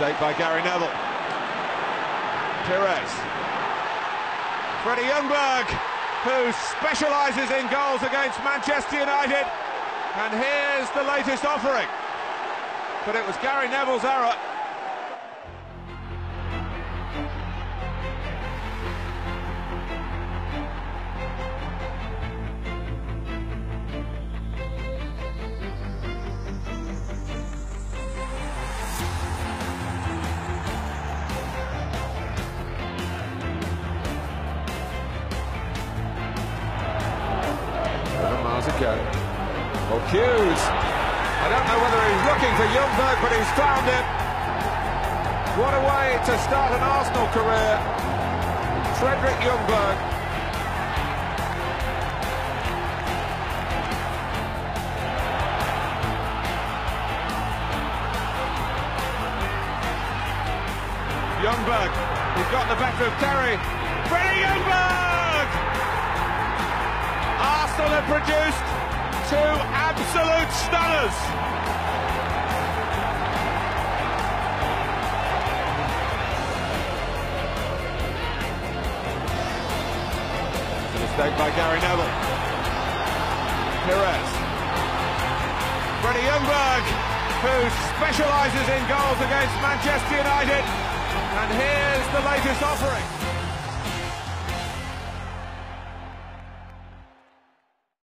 mistake by Gary Neville. Pirès. Freddie Ljungberg, who specialises in goals against Manchester United. And here's the latest offering. But it was Gary Neville's error. Well, Hughes, I don't know whether he's looking for Ljungberg, but he's found him. What a way to start an Arsenal career, Frederick Ljungberg. Ljungberg, he's got the better of Terry. Freddie Ljungberg! Arsenal have produced two absolute stunners. Mistake by Gary Neville. Pirès. Freddie Ljungberg, who specialises in goals against Manchester United. And here's the latest offering.